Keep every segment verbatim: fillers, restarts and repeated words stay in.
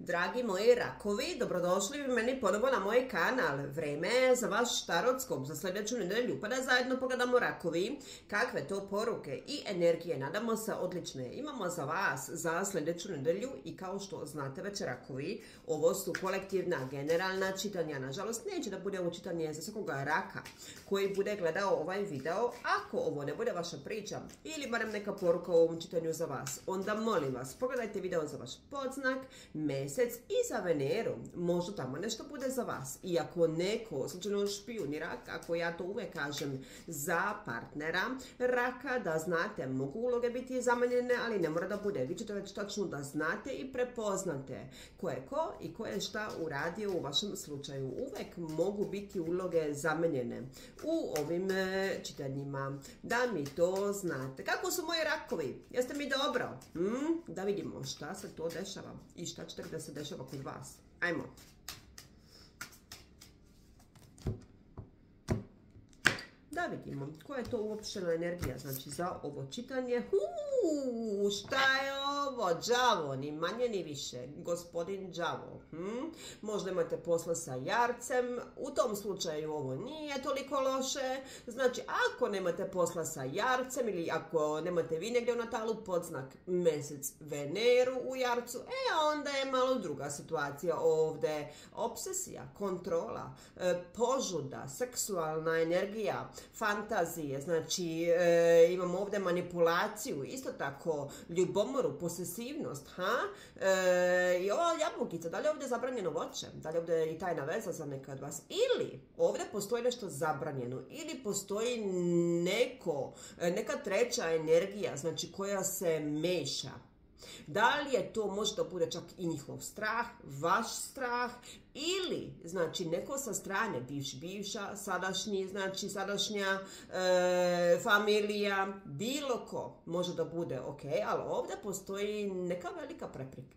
Dragi moji rakovi, dobrodošli vi meni ponovo na moj kanal. Vreme je za vaš tarotskop za sljedeću nedelju, pa da zajedno pogledamo rakovi kakve to poruke i energije, nadamo se odlične, imamo za vas za sljedeću nedelju. I kao što znate već rakovi, ovo su kolektivna, generalna čitanja. Nažalost neće da bude ovo čitanje za svakoga raka koji bude gledao ovaj video. Ako ovo ne bude vaša priča ili barem neka poruka u ovom čitanju za vas, onda molim vas pogledajte video za vaš podznak, mjesec i za Veneru. Možda tamo nešto bude za vas. I ako neko slučajno špijuni raka, ako ja to uvek kažem za partnera raka, da znate, mogu uloge biti zamenjene, ali ne mora da bude. Vi ćete već tačno da znate i prepoznate ko je ko i ko je šta uradio u vašem slučaju. Uvek mogu biti uloge zamenjene u ovim čitanjima. Da mi to znate. Kako su moji rakovi? Jeste mi dobro? Hmm? Da vidimo šta se to dešava i šta ćete da se dešava kod vas. Ajmo. Da vidimo koja je to uopštena energija, znači za ovo čitanje. Uuu, šta je ovo? Đavo, ni manje ni više. Gospodin Đavo. Hm? Možda imate posla sa jarcem. U tom slučaju ovo nije toliko loše. Znači, ako nemate posla sa jarcem ili ako nemate vi negdje u natalu podznak mjesec Veneru u jarcu, e onda je malo druga situacija ovdje. Obsesija, kontrola, požuda, seksualna energija, fantazije, znači e, imamo ovdje manipulaciju, isto tako ljubomoru, posesivnost, ha? E, i ova jabukica, da li je ovdje zabranjeno voće, da li je ovdje i tajna veza za neka od vas, ili ovdje postoji nešto zabranjeno, ili postoji neko, neka treća energija, znači koja se meša. Da li je to, možda bude čak i njihov strah, vaš strah, ili znači neko sa strane, bivši, bivša, sadašnji, znači sadašnja e, familija, bilo ko može da bude, ok, ali ovdje postoji neka velika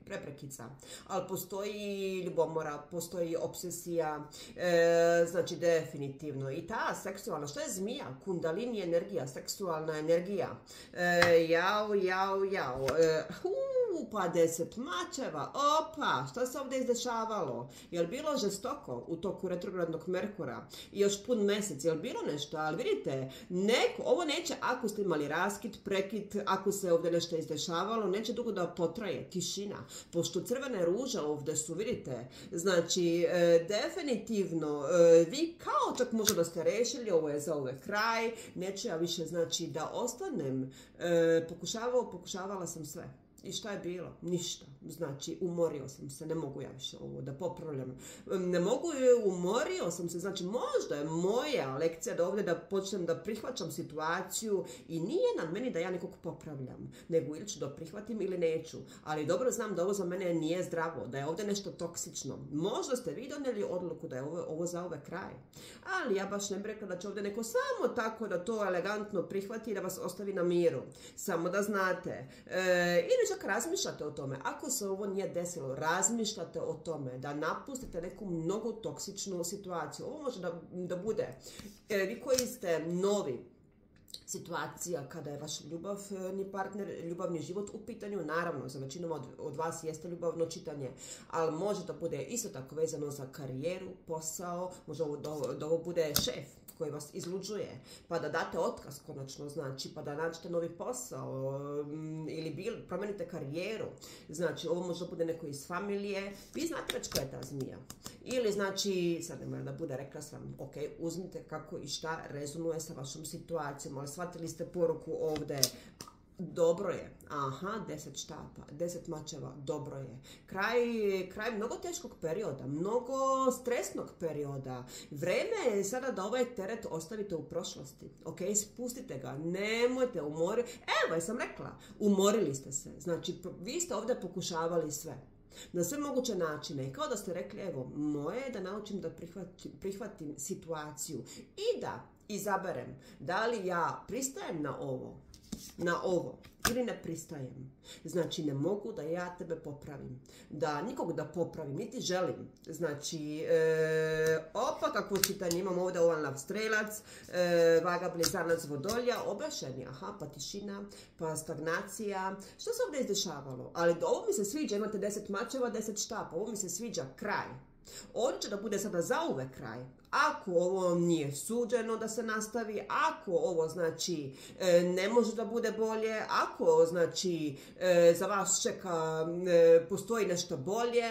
preprekica, ali postoji ljubomora, postoji obsesija, e, znači definitivno. I ta seksualna, što je zmija, kundalini energija, seksualna energija, e, jao, jao, jao, e, uuu, pa deset mačeva, opa, šta se ovdje izdešavalo? Jel bilo žestoko u toku retrogradnog Merkura i još pun mjesec, jel bilo nešto? Ali vidite, neko, ovo neće, ako ste imali raskid, prekid, ako se ovdje nešto izdešavalo, neće dugo da potraje, tišina, pošto crvene ruže ovdje su, vidite, znači, e, definitivno, e, vi kao čak možda da ste rešili, ovo je za ovaj kraj, neću ja više, znači, da ostanem, e, pokušavao, pokušavala sam sve. I šta je bilo? Ništa. Znači, umorio sam se, ne mogu ja više ovo da popravljam. Ne mogu, umorio sam se, znači možda je moja lekcija da ovdje da počnem da prihvaćam situaciju i nije na meni da ja nekog popravljam, nego ili ću da prihvatim ili neću. Ali dobro znam da ovo za mene nije zdravo, da je ovdje nešto toksično. Možda ste vi donijeli odluku da je ovo, ovo za ovaj kraj. Ali ja baš ne bih rekla da će ovdje neko samo tako da to elegantno prihvati i da vas ostavi na miru. Samo da znate. E, ili čak razmišljate o tome, ako se ovo nije desilo, razmišljate o tome da napustite neku mnogo toksičnu situaciju. Ovo može da, da bude, jer vi koji ste novi, situacija kada je vaš ljubavni partner, ljubavni život u pitanju, naravno za većinom od, od vas jeste ljubavno čitanje, ali može da bude isto tako vezano za karijeru, posao, možda ovo, da, da ovo bude šef koji vas izluđuje, pa da date otkaz konačno, znači, pa da nađete novi posao ili bil, promenite karijeru, znači ovo možda bude neko iz familije, vi znate već koja je ta zmija, ili znači, sad ne mora da bude, rekla sam, ok, uzmite kako i šta rezonuje sa vašom situacijom, ali shvatili ste poruku ovdje. Dobro je, aha, deset štapa, deset mačeva, dobro je. Kraj, kraj mnogo teškog perioda, mnogo stresnog perioda. Vreme je sada da ovaj teret ostavite u prošlosti, ok, spustite ga, nemojte umoriti. Evo, ja sam rekla, umorili ste se, znači vi ste ovdje pokušavali sve. Na sve moguće načine, kao da ste rekli, evo, moje je da naučim da prihvatim, prihvatim situaciju i da izaberem da li ja pristajem na ovo na ovo ili ne pristajem. Znači, ne mogu da ja tebe popravim. Da, nikog da popravim, niti želim. Znači, e, opa, kako čitanje, imam ovdje ovan lav strelac, e, vaga blizanac vodolja, oblašenje, aha, pa tišina, pa stagnacija. Što se ovdje izdešavalo? Ali ovo mi se sviđa, imate deset mačeva, deset štapa, ovo mi se sviđa, kraj. Ovo će da bude sada zauvek kraj. Ako ovo nije suđeno da se nastavi, ako ovo znači ne može da bude bolje, ako znači za vas čeka, postoji nešto bolje,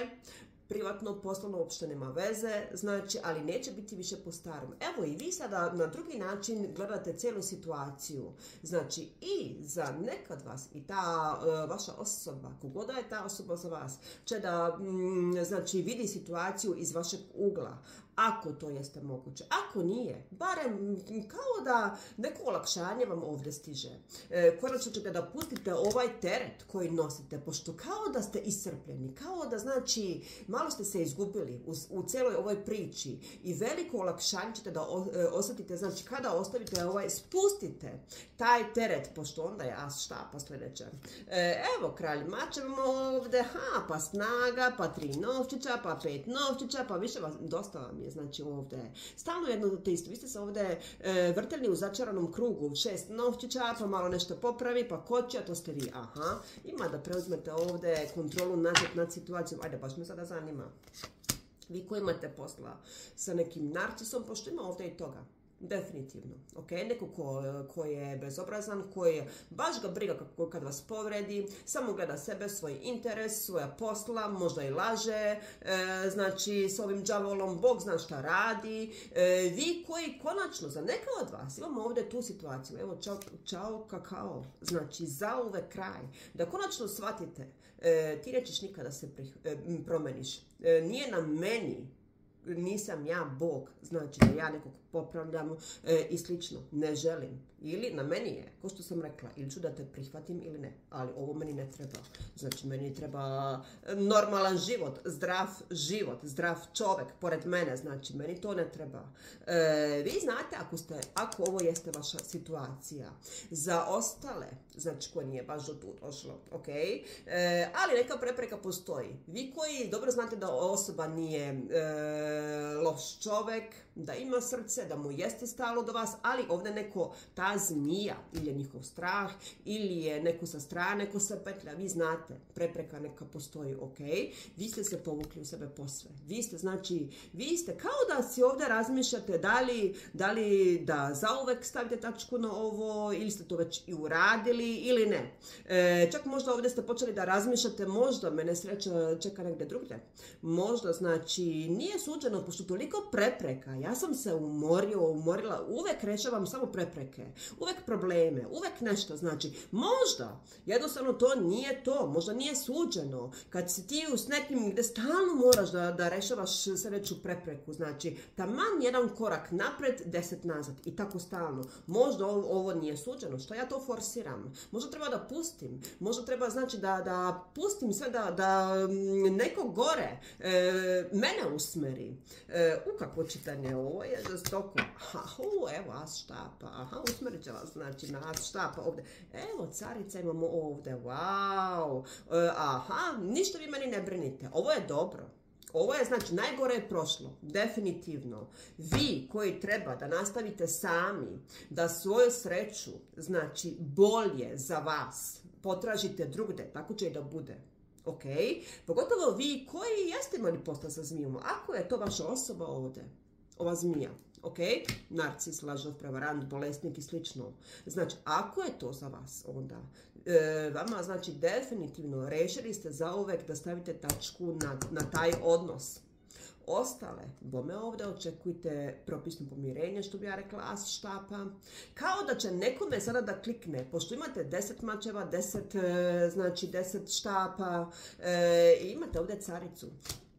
privatno, poslovno, uopšte nema veze, znači, ali neće biti više po starom. Evo i vi sada na drugi način gledate cijelu situaciju. Znači, i za nekad vas i ta e, vaša osoba, kogoda je ta osoba za vas, će da mm, znači, vidi situaciju iz vašeg ugla. Ako to jeste moguće. Ako nije, barem kao da neko olakšanje vam ovdje stiže. E, konačno ćete da pustite ovaj teret koji nosite, pošto kao da ste iscrpljeni, kao da znači malo ste se izgubili u, u cijeloj ovoj priči i veliko olakšanje ćete da o, e, osjetite, znači kada ostavite ovaj, spustite taj teret, pošto onda je as štapa sljedeća. E, evo kralj mačeva ovdje, ha, pa snaga, pa tri novčića, pa pet novčića, pa više vas, dosta vam je. Znači ovdje, stalno jedno te isto, vi ste se ovdje e, vrteli u začaranom krugu, šest novčića, pa malo nešto popravi, pa koči, a to ste vi, aha, ima da preuzmete ovdje kontrolu nazad nad situacijom, ajde, baš me sada zanima, vi koji imate posla sa nekim narcisom, pošto ima ovdje i toga. Definitivno. Ok, neko ko, ko je bezobrazan, koji baš ga briga kako, kad vas povredi, samo gleda sebe, svoj interes, svoja posla, možda i laže, e, znači s ovim đavolom Bog zna šta radi. E, vi koji konačno, za neka od vas, imamo ovdje tu situaciju, evo čao, čao kakao, znači zauvek kraj, da konačno shvatite, e, ti nećeš nikada se pri, e, promeniš, e, nije na meni. Nisam ja Bog, znači da ja nekog popravljam e, i slično, ne želim. Ili na meni je, kao što sam rekla, ili ću da te prihvatim ili ne, ali ovo meni ne treba. Znači meni treba normalan život, zdrav život, zdrav čovjek pored mene, znači meni to ne treba. E, vi znate ako, ste, ako ovo jeste vaša situacija, za ostale, znači koja nije baš do tu došlo, ok, e, ali neka prepreka postoji. Vi koji dobro znate da osoba nije E, loš čovjek, da ima srce, da mu jeste stalo do vas, ali ovdje neko, ta zmija, ili je njihov strah, ili je neko sa strane, neko se petlja, vi znate, prepreka neka postoji, ok, vi ste se povukli u sebe posve, vi ste, znači, vi ste, kao da si ovdje razmišljate da li, da li da zauvek stavite tačku na ovo, ili ste to već i uradili, ili ne. E, čak možda ovdje ste počeli da razmišljate, možda mene sreća čeka negdje drugdje, možda, znači, nije suđeno, pošto toliko prepreka, ja sam se umorio, umorila, uvek rešavam samo prepreke, uvek probleme, uvek nešto, znači, možda, jednostavno to nije to, možda nije suđeno, kad si ti s nekim gdje stalno moraš da, da rešavaš sve veću prepreku, znači, taman jedan korak napred, deset nazad i tako stalno, možda ovo, ovo nije suđeno, što ja to forsiram, možda treba da pustim, možda treba, znači, da, da pustim sve, da, da neko gore, e, mene usmeri. E, u kakvo čitanje ovo je žestoko. Aha, u, evo as štapa. Aha, usmerit će vas, znači na as štapa ovdje. Evo carica imamo ovdje. Wow. E, aha, ništa vi meni ne brinite. Ovo je dobro. Ovo je, znači, najgore je prošlo, definitivno. Vi koji treba da nastavite sami, da svoju sreću, znači, bolje za vas, potražite drugde, tako će i da bude. Ok, pogotovo vi koji jeste imali posla sa zmijom, ako je to vaša osoba ovdje, ova zmija, ok, narcis, lažov, prevarant, bolesnik i slično, znači ako je to za vas onda, e, vama znači definitivno rešili ste zauvek da stavite tačku na, na taj odnos. Ostale, bome ovdje očekujte propisno pomirenje, što bi ja rekla as štapa. Kao da će nekome sada da klikne, pošto imate deset mačeva, deset, znači deset štapa, e, imate ovdje caricu.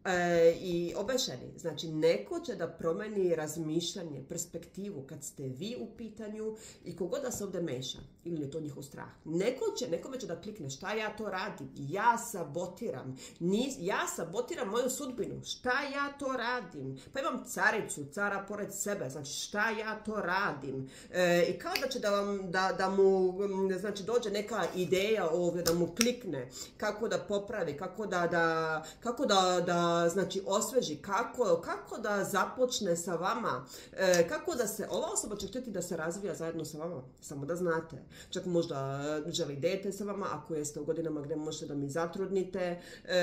E, i obešeni. Znači, neko će da promeni razmišljanje, perspektivu kad ste vi u pitanju i kogod da se ovdje meša, ili je to njihov strah. Neko će, nekome će da klikne šta ja to radim, ja sabotiram, Nis, ja sabotiram moju sudbinu, šta ja to radim, pa imam caricu, cara pored sebe, znači šta ja to radim. E, I kao da će da, vam, da, da mu znači, dođe neka ideja ovdje, da mu klikne kako da popravi, kako da, da, kako da, da znači osveži, kako, kako da započne sa vama, e, kako da se, ova osoba će htjeti da se razvija zajedno sa vama, samo da znate. Čak možda želi dete sa vama, ako jeste u godinama gdje možete da mi zatrudnite. E,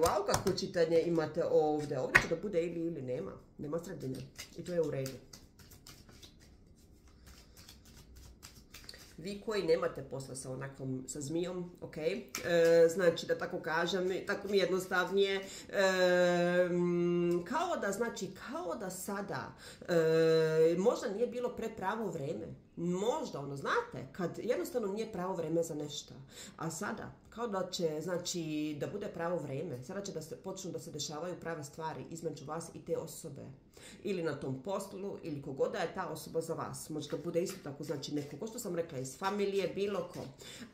wow, kako čitanje imate ovdje. Ovdje će da bude ili ili nema, nema sredine i to je u redu. Vi koji nemate posla sa onakvom, sa zmijom, ok, e, znači da tako kažem, tako mi jednostavnije, e, kao da, znači, kao da sada, e, možda nije bilo prepravo vreme, možda, ono, znate, kad jednostavno nije pravo vreme za nešto, a sada, kao da će, znači, da bude pravo vreme, sada će da se, počnu da se dešavaju prave stvari između vas i te osobe, ili na tom poslu, ili kogoda je ta osoba za vas, možda bude isto tako, znači, neko, ko što sam rekla, iz familije, bilo ko.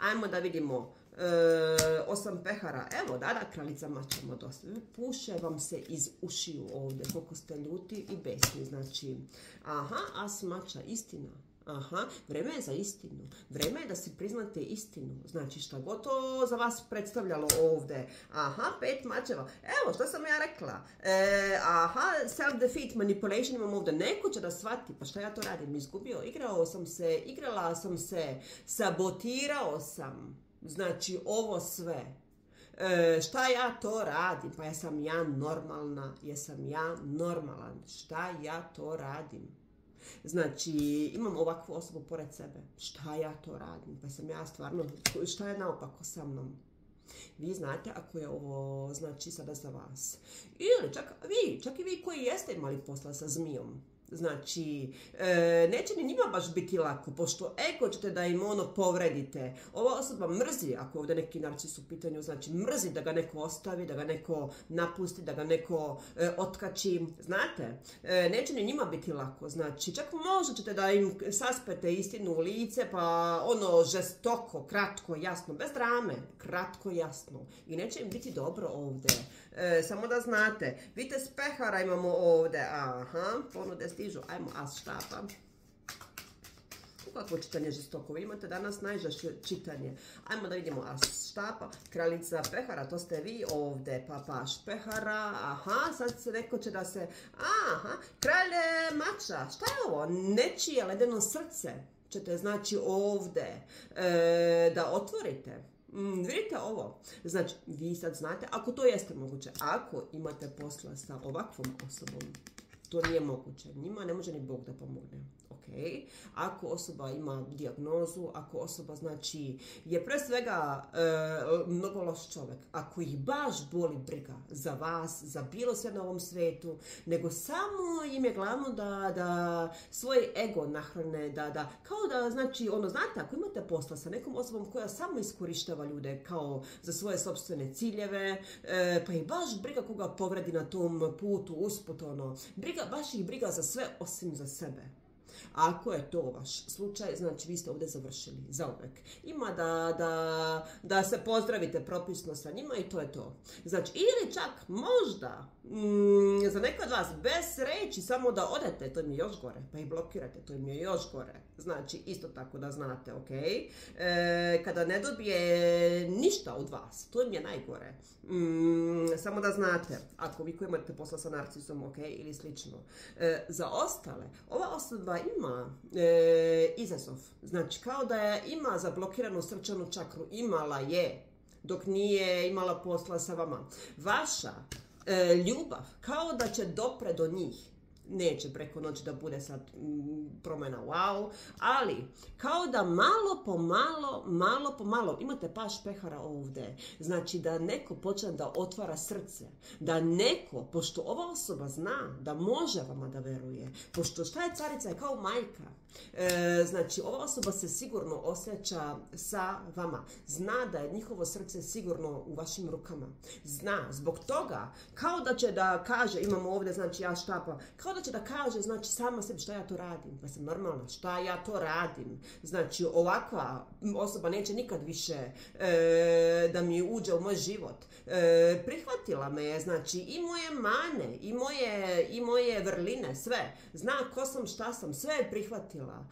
Ajmo da vidimo, E, osam pehara, evo da, da, kraljica mačama dosta, puše vam se iz ušiju ovdje, koliko ste ljuti i besni, znači, aha, as mača, istina. Aha, vreme je za istinu. Vreme je da si priznate istinu. Znači šta gotovo za vas predstavljalo ovdje. Aha, pet mačeva. Evo, što sam ja rekla? E, aha, self-defeat, manipulation imam ovdje. Neko će da shvati, pa šta ja to radim? Izgubio, igrao sam se, igrala sam se, sabotirao sam. Znači ovo sve. E, šta ja to radim? Pa jesam ja normalna, jesam ja normalan. Šta ja to radim? Znači, imam ovakvu osobu pored sebe. Šta ja to radim? Pa sam ja stvarno, šta je naopako sa mnom? Vi znate ako je ovo, znači, sada za vas. Ili čak vi, čak i vi koji jeste imali posla sa zmijom. Znači, e, neće ni njima baš biti lako, pošto eko ćete da im ono povredite. Ova osoba mrzi, ako ovdje neki narcis u pitanju, znači mrzi da ga neko ostavi, da ga neko napusti, da ga neko e, otkači. Znate, e, neće ni njima biti lako, znači čak možda ćete da im saspete istinu u lice, pa ono žestoko, kratko, jasno, bez drame, kratko, jasno. I neće im biti dobro ovdje. E, samo da znate, vitez pehara imamo ovdje, aha, ponude stižu, ajmo as štapa. Kako čitanje žestoko, vi imate danas najžešće čitanje. Ajmo da vidimo as štapa, kraljica pehara, to ste vi ovdje, pa paš pehara, aha, sad se neko će da se, aha, kralje mača, šta je ovo, nečije ledeno srce ćete znači ovdje e, da otvorite. Mm, vidite ovo, znači vi sad znate, ako to jeste moguće, ako imate posla sa ovakvom osobom, to nije moguće, njima ne može ni Bog da pomogne. Okay. Ako osoba ima dijagnozu, ako osoba znači je pre svega e, mnogo loš čovjek, ako ih baš boli briga za vas, za bilo sve na ovom svijetu, nego samo im je glavno da, da svoj ego nahrane, da, da, kao da znači, ono, znate, ako imate posla sa nekom osobom koja samo iskorištava ljude kao za svoje sopstvene ciljeve, e, pa ih baš briga koga povredi na tom putu, usput, ono, briga, baš ih briga za sve osim za sebe. Ako je to vaš slučaj, znači vi ste ovdje završili zauvek. Ima da, da, da se pozdravite propisno sa njima i to je to. Znači, ili čak možda mm, za neko od vas bez reći samo da odete, to im je još gore, pa ih blokirate, to im je još gore. Znači, isto tako da znate, ok? E, kada ne dobije ništa od vas, to im je najgore. Mm, samo da znate, ako vi koji imate posla sa narcisom, ok, ili slično. E, za ostale, ova osoba ima e, izazov, znači kao da je, ima zablokiranu srčanu čakru, imala je dok nije imala posla sa vama. Vaša e, ljubav kao da će dopre do njih, neće preko noći da bude sad promjena wow, ali kao da malo po malo, malo po malo, imate paš pehara ovdje, znači da neko počne da otvara srce, da neko, pošto ova osoba zna da može vama da veruje, pošto šta je carica, je kao majka, Znači, ova osoba se sigurno osjeća sa vama. Zna da je njihovo srce sigurno u vašim rukama. Zna, zbog toga, kao da će da kaže, imamo ovdje, znači ja štapam, kao da će da kaže, znači sama sebi šta ja to radim, pa sam normalna, šta ja to radim. Znači, ovakva osoba neće nikad više da mi uđe u moj život. Prihvatila me je, znači, i moje mane, i moje, i moje vrline, sve. Zna ko sam, šta sam, sve je prihvatila.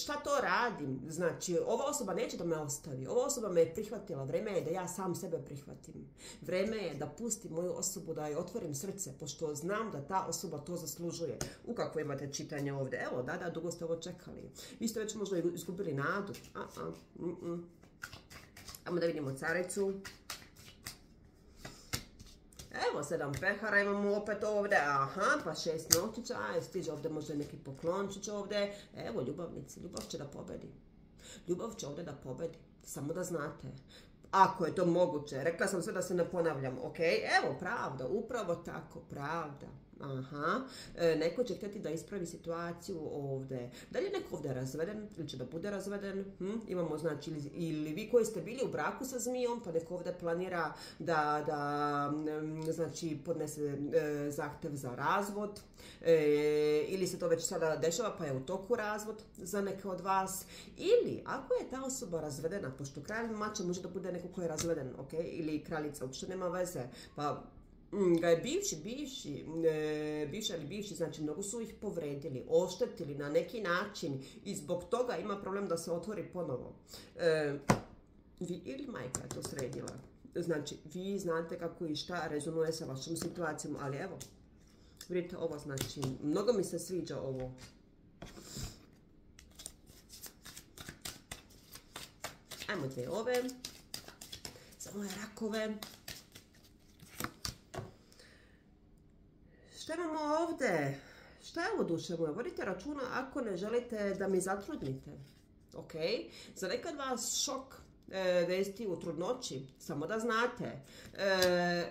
Šta to radim? Znači, ova osoba neće da me ostavi. Ova osoba me je prihvatila. Vreme je da ja sam sebe prihvatim. Vreme je da pustim moju osobu, da joj otvorim srce, pošto znam da ta osoba to zaslužuje. U kako imate čitanje ovdje? Evo, da, da, dugo ste ovo čekali. Vi ste već možda izgubili nadu. A, a, mm, mm. Ajmo da vidimo caricu. Evo, sedam pehara imamo opet ovdje, aha, pa šest novčića, aj, stiže ovdje možda neki poklončić ovdje. Evo, ljubavnici, ljubav će da pobedi. Ljubav će ovdje da pobedi, samo da znate. Ako je to moguće, rekla sam sve da se ne ponavljam, ok? Evo, pravda, upravo tako, pravda. Aha, neko će htjeti da ispravi situaciju ovdje. Da li je neko ovdje razveden ili će da bude razveden? Imamo, znači, ili vi koji ste bili u braku sa zmijom, pa neko ovdje planira da, znači, podnese zahtev za razvod. Ili se to već sada dešava, pa je u toku razvod za neke od vas. Ili, ako je ta osoba razvedena, pošto kralj mača može da bude neko koji je razveden, ok? Ili kraljica, uopšte nema veze, pa... ga je bivši, bivši, bivši ali bivši, znači mnogo su ih povredili, oštetili na neki način i zbog toga ima problem da se otvori ponovo. Vi ili majka je to sredila. Znači, vi znate kako i šta rezonuje sa vašom situacijom, ali evo, vidite ovo, znači, mnogo mi se sviđa ovo. Ajmo dve ove, samo je rakove. Šta imamo ovdje? Šta je ovo, duše moje? Vodite računa ako ne želite da mi zatrudnite. Ok? Za neka od vas šok vesti u trudnoći. Samo da znate.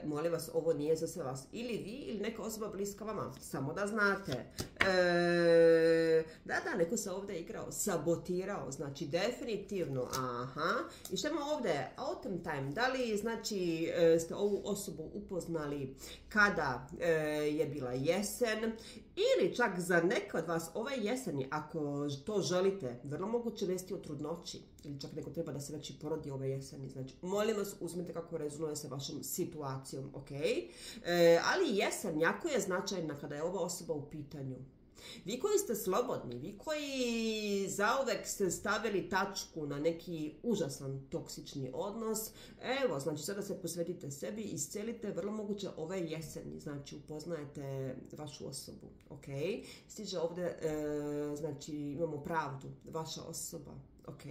Molim vas, ovo nije za sve vas. Ili vi ili neka osoba bliska vama. Samo da znate. Da, da, neko se ovdje igrao. Sabotirao. Znači, definitivno. Aha. I što imamo ovdje? Autumn time. Da li, znači, ste ovu osobu upoznali kada je bila jesen? Ili čak za neka od vas ove jeseni, ako to želite, vrlo moguće vesti u trudnoći. Ili čak neko treba da se već i porodi ove jeseni. Znači, molim vas, uzmite kako rezonuje sa vašom situacijom. Ok? Ali jesen jako je značajna kada je ova osoba u pitanju. Vi koji ste slobodni, vi koji zauvek ste stavili tačku na neki užasan toksični odnos, evo, znači sada se posvetite sebi, iscelite, vrlo moguće ove jeseni, znači upoznajete vašu osobu, ok? Stiže ovdje, znači imamo pravdu, vaša osoba, ok?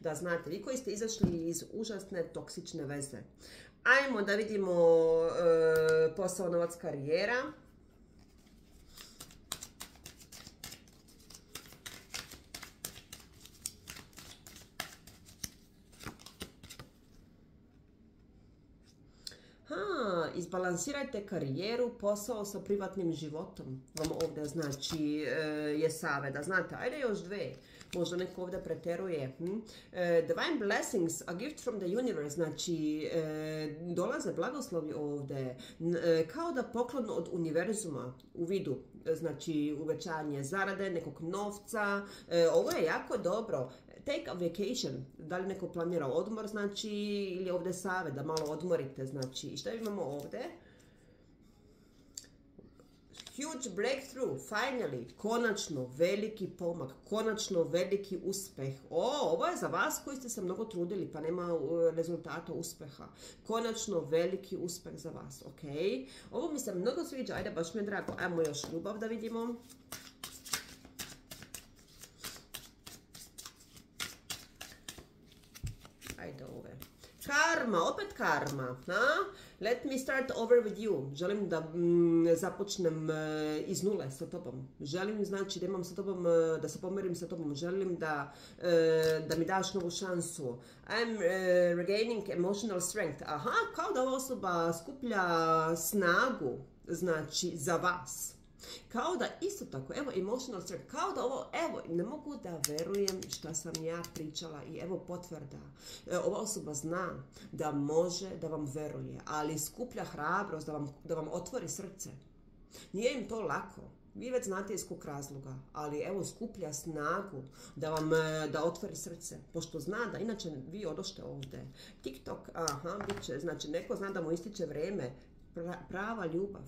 Da znate, vi koji ste izašli iz užasne toksične veze. Ajmo da vidimo posao, novac, karijera. Izbalansirajte karijeru, posao sa privatnim životom. Vam ovdje, znači, je savjet. Znate, ajde još dve. Možda neko ovdje preteruje. Divine blessings, a gift from the universe. Znači, dolaze blagoslovi ovdje. Kao da poklon od univerzuma u vidu. Znači, uvećanje zarade, nekog novca. Ovo je jako dobro. Take a vacation, da li neko planira odmor, znači, ili ovdje savjet, da malo odmorite, znači. I šta imamo ovdje? Huge breakthrough, finally, konačno veliki pomak, konačno veliki uspeh. O, ovo je za vas koji ste se mnogo trudili pa nema rezultata uspeha. Konačno veliki uspeh za vas, ok? Ovo mi se mnogo sviđa, ajde, baš mi je drago. Ajmo još ljubav da vidimo. Karma, opet karma. Let me start over with you. Želim da započnem iz nule sa tobom. Želim, znači, da imam sa tobom, da se pomerim sa tobom. Želim da mi daš novu šansu. I'm regaining emotional strength. Aha, kao da ova osoba skuplja snagu, znači, za vas. Kao da isto tako, evo emotional strength, kao da ovo, evo, ne mogu da verujem šta sam ja pričala i evo potvrda. E, ova osoba zna da može da vam veruje, ali skuplja hrabrost da vam, da vam otvori srce. Nije im to lako. Vi već znate iz kog razloga, ali evo skuplja snagu da vam da otvori srce, pošto zna da inače vi odošte ovdje. TikTok, aha, bit će, znači neko zna da mu ističe vrijeme, pra, prava ljubav.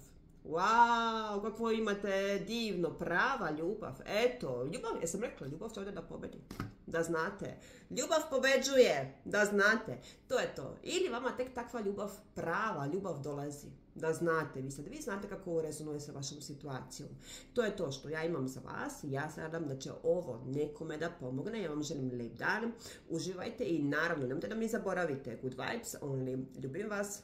Wow, kako imate divno, prava ljubav. Eto, ljubav, jesam rekla, ljubav će ovdje da pobedi. Da znate. Ljubav pobeđuje, da znate. To je to. Ili vama tek takva ljubav, prava ljubav dolazi. Da znate, vi sad, vi znate kako ovo rezonuje sa vašom situacijom. To je to što ja imam za vas. Ja se nadam da će ovo nekome da pomogne. Ja vam želim lijep dan. Uživajte i naravno, nemojte da mi zaboravite. Good vibes only. Ljubim vas.